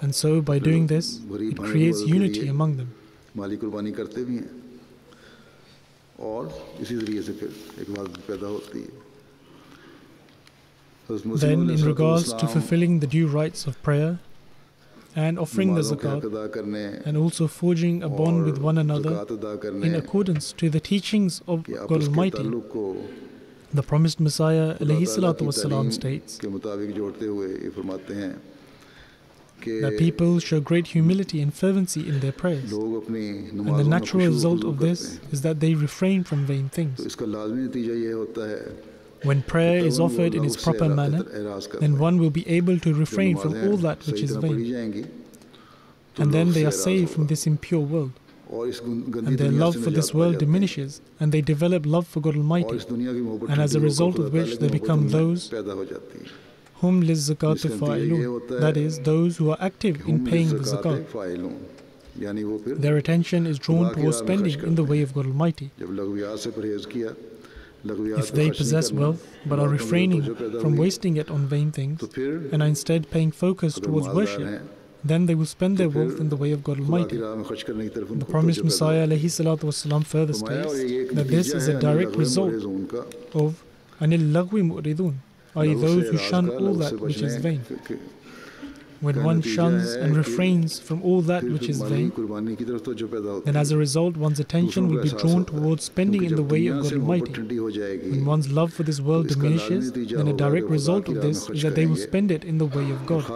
And so, by doing this, it creates unity among them. Then, in regards to fulfilling the due rites of prayer and offering the zakat, and also forging a bond with one another in accordance to the teachings of God Almighty, the Promised Messiah ﷺ states that people show great humility and fervency in their prayers, and the natural result of this is that they refrain from vain things. When prayer is offered in its proper manner, then one will be able to refrain from all that which is vain. And then they are saved from this impure world. And their love for this world diminishes, and they develop love for God Almighty, and as a result of which they become those hum lizzakati fa'ilun, that is, those who are active in paying the zakat. Their attention is drawn towards spending in the way of God Almighty. If they possess wealth but are refraining from wasting it on vain things and are instead paying focus towards worship, then they will spend their wealth in the way of God Almighty. The Promised Messiah ﷺ further states that this is a direct result of anil lagwi mu'ridun, that is, those who shun all that which is vain. When one shuns and refrains from all that which is vain, then as a result one's attention will be drawn towards spending in the way of God Almighty. When one's love for this world diminishes, then a direct result of this is that they will spend it in the way of God.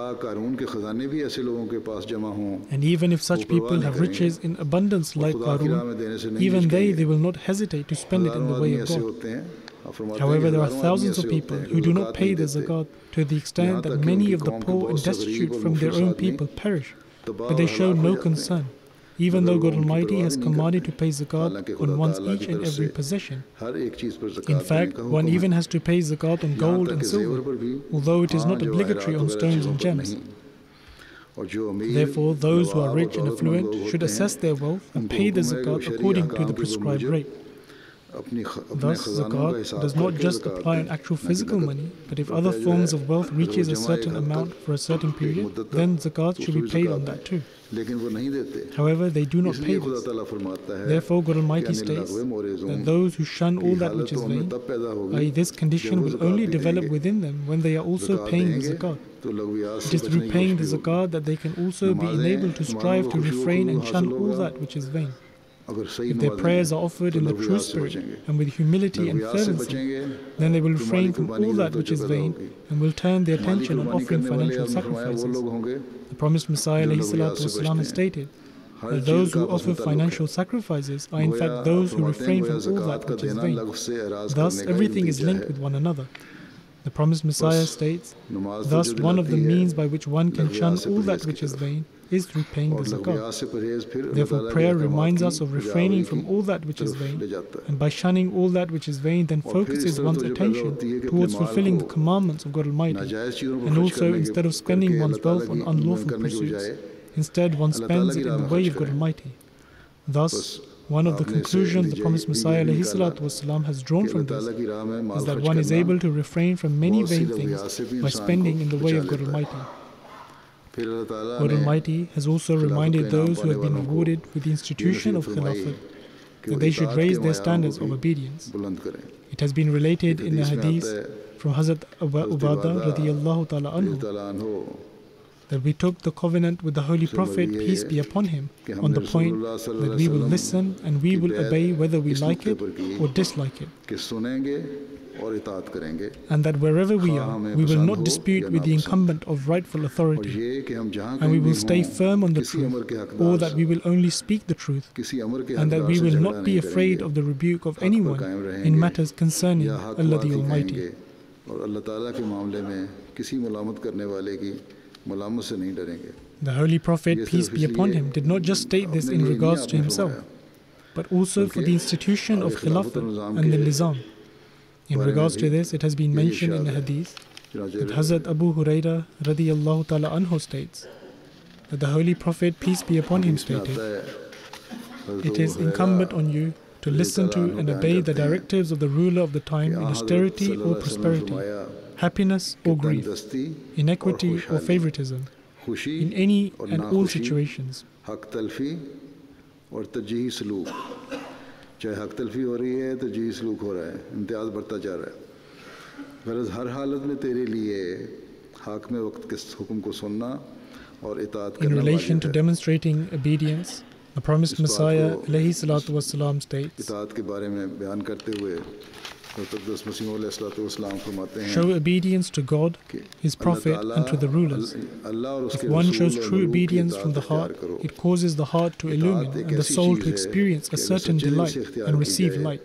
And even if such people have riches in abundance like Karun, even they, they will not hesitate to spend it in the way of God. However, there are thousands of people who do not pay their zakat to the extent that many of the poor and destitute from their own people perish, but they show no concern, even though God Almighty has commanded to pay zakat on one's each and every possession. In fact, one even has to pay zakat on gold and silver, although it is not obligatory on stones and gems. Therefore, those who are rich and affluent should assess their wealth and pay their zakat according to the prescribed rate. Thus, zakat does not just apply on actual physical money, but if other forms of wealth reaches a certain amount for a certain period, then zakat should be paid on that too. However, they do not pay this. Therefore, God Almighty states that those who shun all that which is vain, that is, this condition will only develop within them when they are also paying the zakat. It is through paying the zakat that they can also be enabled to strive to refrain and shun all that which is vain. If their prayers are offered in the true spirit and with humility and fervency, then they will refrain from all that which is vain and will turn their attention on offering financial sacrifices. The Promised Messiah ﷺ has stated that those who offer financial sacrifices are in fact those who refrain from all that which is vain. Thus, everything is linked with one another. The Promised Messiah states, thus one of the means by which one can shun all that which is vain is through paying the zakat. Therefore, prayer reminds us of refraining from all that which is vain, and by shunning all that which is vain, then focuses one's attention towards fulfilling the commandments of God Almighty, and also instead of spending one's wealth on unlawful pursuits, instead one spends it in the way of God Almighty. Thus, one of the conclusions the Promised Messiah ﷺ has drawn from this is that one is able to refrain from many vain things by spending in the way of God Almighty. God Almighty has also reminded those who have been rewarded with the institution of Khilafah that they should raise their standards of obedience. It has been related in a hadith from Hazrat Abu Ubadah radiallahu ta'ala anhu that we took the covenant with the Holy Prophet, peace be upon him, on the point that we will listen and we will obey whether we like it or dislike it, and that wherever we are, we will not dispute with the incumbent of rightful authority, and we will stay firm on the truth, or that we will only speak the truth, and that we will not be afraid of the rebuke of anyone in matters concerning Allah the Almighty. The Holy Prophet, peace be upon him, did not just state this in regards to himself, but also for the institution of Khilafah and the Nizam. In regards to this, it has been mentioned in the hadith that Hazrat Abu Hurairah radiallahu ta'ala anhu states that the Holy Prophet, peace be upon him, stated, "It is incumbent on you to listen to and obey the directives of the ruler of the time in austerity or prosperity, happiness or grief, inequity or favoritism, in any and all situations. In relation to demonstrating obedience, the Promised Messiah ﷺ states, show obedience to God, His Prophet, and to the rulers. If one shows true obedience from the heart, it causes the heart to illumine and the soul to experience a certain delight and receive light.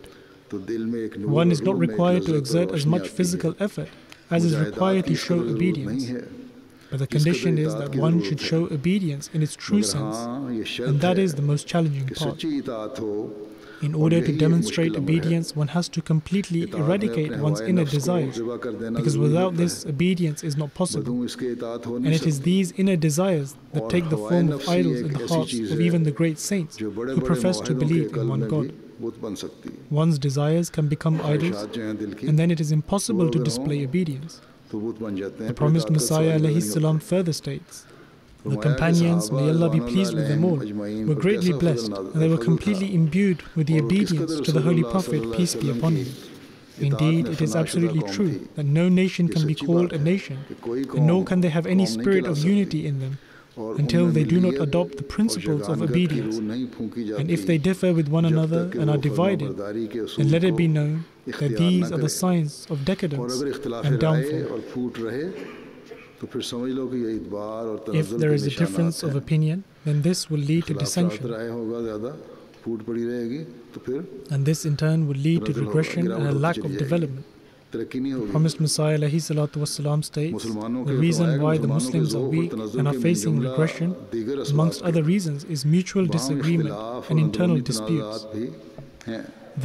One is not required to exert as much physical effort as is required to show obedience. But the condition is that one should show obedience in its true sense, and that is the most challenging part. In order to demonstrate obedience, one has to completely eradicate one's inner desires, because without this, obedience is not possible. And it is these inner desires that take the form of idols in the hearts of even the great saints who profess to believe in one God. One's desires can become idols, and then it is impossible to display obedience. The Promised Messiah alayhi salam further states, "The companions, may Allah be pleased with them all, were greatly blessed, and they were completely imbued with the obedience to the Holy Prophet, peace be upon him. Indeed, it is absolutely true that no nation can be called a nation, and nor can they have any spirit of unity in them, until they do not adopt the principles of obedience. And if they differ with one another and are divided, then let it be known that these are the signs of decadence and downfall." If there is a difference of opinion, then this will lead to dissension, and this in turn will lead to regression and a lack of development. The Promised Messiah alayhi salatu wassalam states, "The reason why the Muslims are weak and are facing regression, amongst other reasons, is mutual disagreement and internal disputes.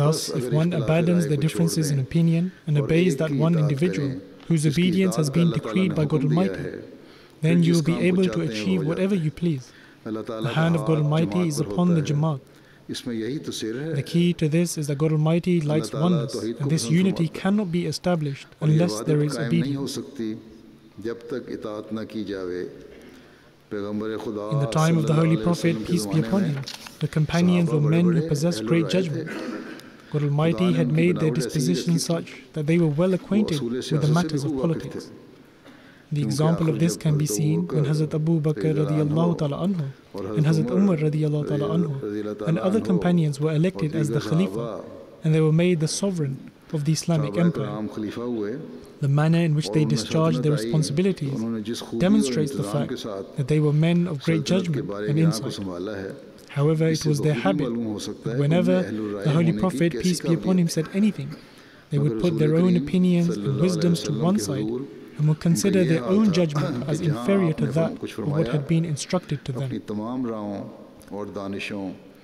Thus, if one abandons the differences in opinion and obeys that one individual whose obedience has been decreed by God Almighty, then you will be able to achieve whatever you please. The hand of God Almighty is upon the Jamaat. The key to this is that God Almighty lights oneness, and this unity cannot be established unless there is obedience." In the time of the Holy Prophet, peace be upon him, the companions were men who possessed great judgment. God Almighty had made their disposition such that they were well acquainted with the matters of politics. The example of this can be seen when Hazrat Abu Bakr radiallahu ta'ala anhu and Hazrat Umar radiallahu ta'ala anhu and other companions were elected as the Khalifa, and they were made the sovereign of the Islamic Empire. The manner in which they discharged their responsibilities demonstrates the fact that they were men of great judgment and insight. However, it was their habit that whenever the Holy Prophet, peace be upon him, said anything, they would put their own opinions and wisdoms to one side and would consider their own judgment as inferior to that of what had been instructed to them.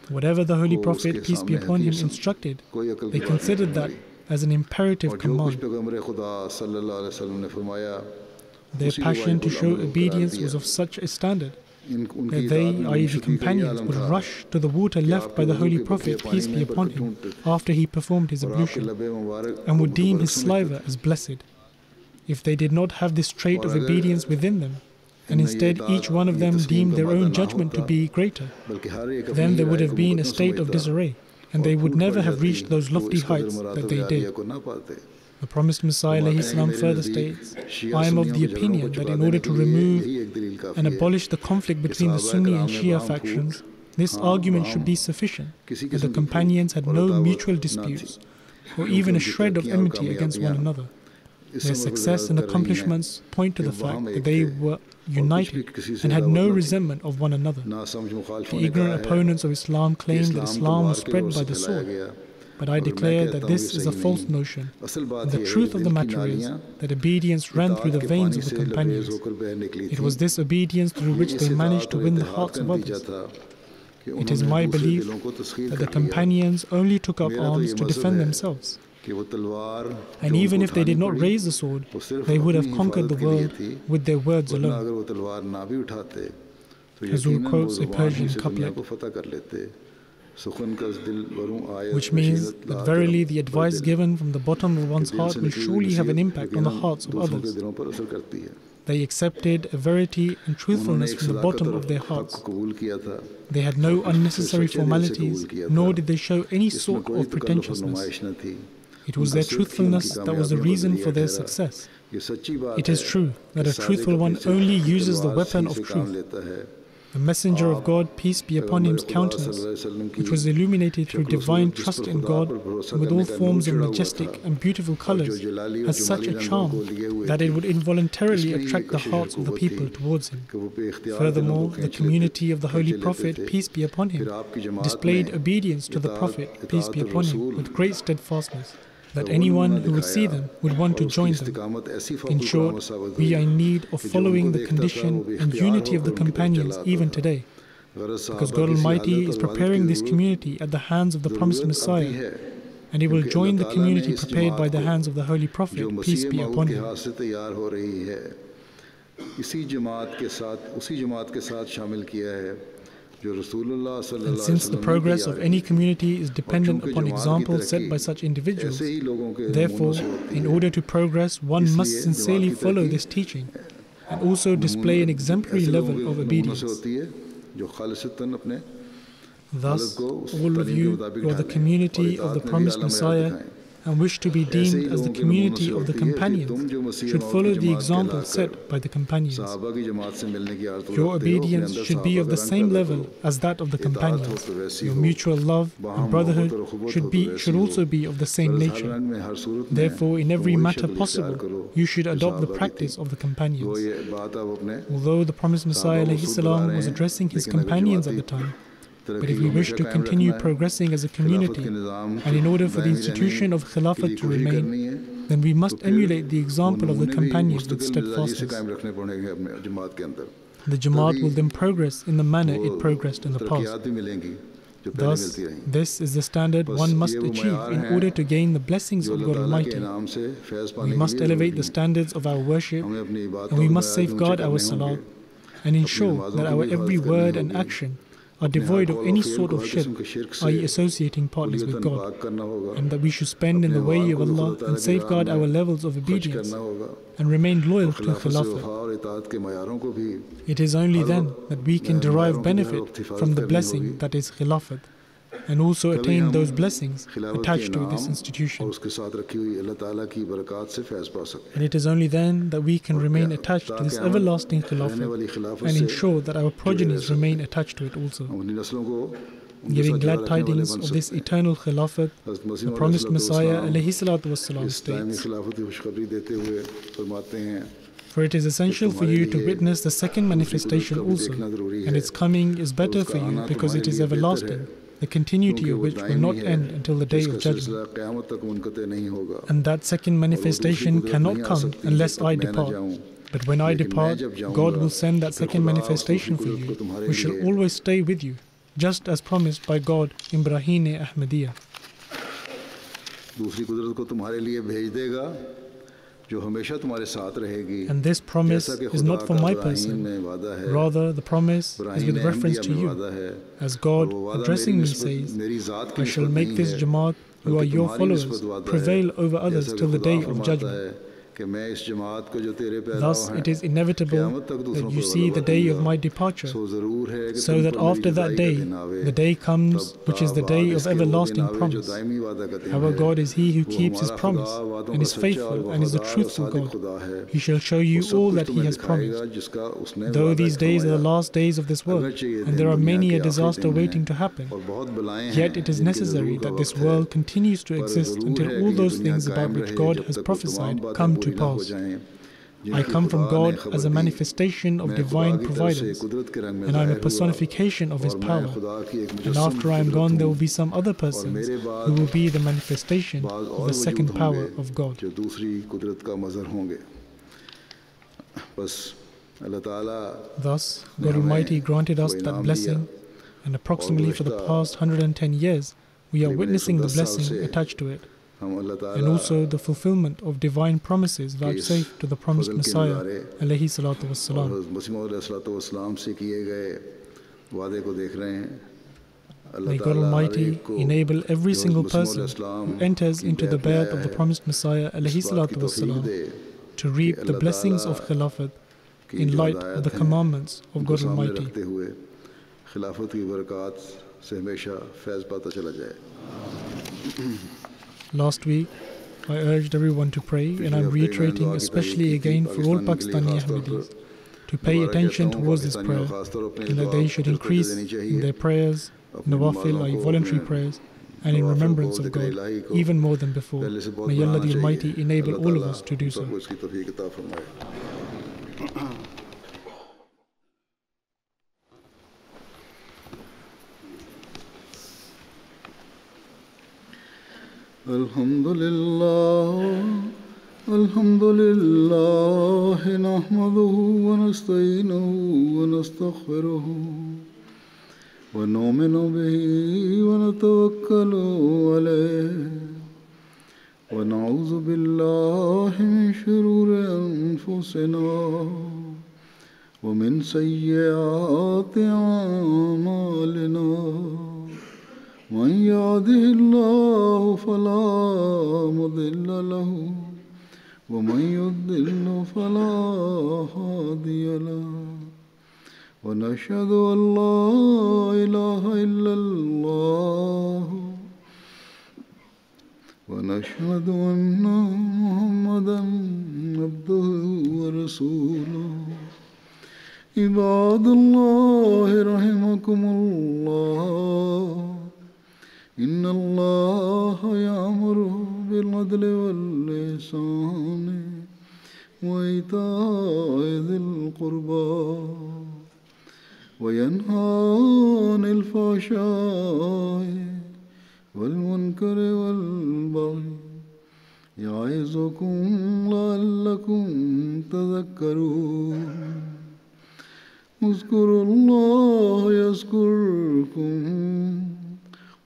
Whatever the Holy Prophet, peace be upon him, instructed, they considered that as an imperative command. Their passion to show obedience was of such a standard that they, that is the companions, would rush to the water left by the Holy Prophet, peace be upon him, after he performed his ablution, and would deem his saliva as blessed. If they did not have this trait of obedience within them, and instead each one of them deemed their own judgment to be greater, then there would have been a state of disarray, and they would never have reached those lofty heights that they did. The Promised Messiah alayhi salam further states, "I am of the opinion that in order to remove and abolish the conflict between the Sunni and Shia factions, this argument should be sufficient that the companions had no mutual disputes or even a shred of enmity against one another. Their success and accomplishments point to the fact that they were united and had no resentment of one another. The ignorant opponents of Islam claim that Islam was spread by the sword. But I declare that this is a false notion. The truth of the matter is that obedience ran through the veins of the companions. It was this obedience through which they managed to win the hearts of others. It is my belief that the companions only took up arms to defend themselves. And even if they did not raise the sword, they would have conquered the world with their words alone." Hazur quotes a Persian couplet, which means that verily the advice given from the bottom of one's heart will surely have an impact on the hearts of others. They accepted a verity and truthfulness from the bottom of their hearts. They had no unnecessary formalities, nor did they show any sort of pretentiousness. It was their truthfulness that was the reason for their success. It is true that a truthful one only uses the weapon of truth. The Messenger of God, peace be upon him's countenance, which was illuminated through divine trust in God with all forms of majestic and beautiful colours, has such a charm that it would involuntarily attract the hearts of the people towards him. Furthermore, the community of the Holy Prophet, peace be upon him, displayed obedience to the Prophet, peace be upon him, with great steadfastness, that anyone who would see them would want to join them. In short, we are in need of following the condition and unity of the companions even today, because God Almighty is preparing this community at the hands of the Promised Messiah, and He will join the community prepared by the hands of the Holy Prophet, peace be upon Him. And since the progress of any community is dependent upon examples set by such individuals, therefore, in order to progress, one must sincerely follow this teaching and also display an exemplary level of obedience. Thus, all of you who are the community of the Promised Messiah and wish to be deemed as the community of the companions should follow the example set by the companions. Your obedience should be of the same level as that of the companions. Your mutual love and brotherhood should be should also be of the same nature. Therefore, in every matter possible, you should adopt the practice of the companions. Although the Promised Messiah ﷺ was addressing his companions at the time, but if we wish to continue progressing as a community, and in order for the institution of Khilafat to remain, then we must emulate the example of the companions with steadfastness. The Jamaat will then progress in the manner it progressed in the past. Thus, this is the standard one must achieve in order to gain the blessings of God Almighty. We must elevate the standards of our worship, and we must safeguard our salat, and ensure that our every word and action are devoid of any sort of shirk, that is associating partners with God, and that we should spend in the way of Allah and safeguard our levels of obedience and remain loyal to Khilafat. It is only then that we can derive benefit from the blessing that is Khilafat, and also attain those blessings attached to this institution. And it is only then that we can remain attached to this everlasting Khilafah and ensure that our progenies remain attached to it also. Giving glad tidings of this eternal Khilafat, the Promised Messiah ﷺ states, "For it is essential for you to witness the second manifestation also, and its coming is better for you because it is everlasting, the continuity of which will not end until the day of judgment. And that second manifestation cannot come unless I depart. But when I depart, God will send that second manifestation for you, which shall always stay with you, just as promised by God in Brahine Ahmadiyya. And this promise is not for my person, rather the promise is with reference to you. As God, addressing me, says, I shall make this Jamaat, who are your followers, prevail over others till the day of judgment. Thus it is inevitable that you see the day of my departure, so that after that day, the day comes which is the day of everlasting promise. Our God is He who keeps His promise, and is faithful and is the truthful God. He shall show you all that He has promised. Though these days are the last days of this world, and there are many a disaster waiting to happen, yet it is necessary that this world continues to exist until all those things about which God has prophesied come to pass. I come from God as a manifestation of divine providence, and I am a personification of His power. And after I am gone, there will be some other persons who will be the manifestation of the second power of God." Thus, God Almighty granted us that blessing, and approximately for the past one hundred ten years, we are witnessing the blessing attached to it, and also the fulfillment of divine promises vouchsafed to the Promised Messiah alayhi salatu wassalam. May God Almighty enable every single person who enters into the bayat of the Promised Messiah alayhi salatu wassalam to reap the blessings of Khilafat in light of the commandments of God Almighty. Last week, I urged everyone to pray, and I'm reiterating especially again for all Pakistani Ahmadis to pay attention towards this prayer, and that they should increase in their prayers, nawafil, i.e. voluntary prayers, and in remembrance of God, even more than before. May Allah the Almighty enable all of us to do so. Alhamdulillah, Alhamdulillah, nahmaduhu wa nasta'inuhu wa nastaghfiruhu ونؤمن به ونتوكل عليه ونعوذ بالله من شرور أنفسنا ومن سيئات أعمالنا من يهده الله فلا مضل له ومن يضلل فلا هادي له ونشهد أن لا إله إلا الله ونشهد أن محمدا عبده ورسوله عباد الله رحمكم الله إن الله يأمر بالعدل والإحسان وإيتاء ذي القربى وينهى عن الفحشاء والمنكر والبغي يعظكم لعلكم تذكرون اذكروا الله يذكركم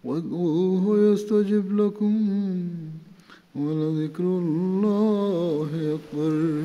وادعوه يستجب لكم ولذكر الله أكبر.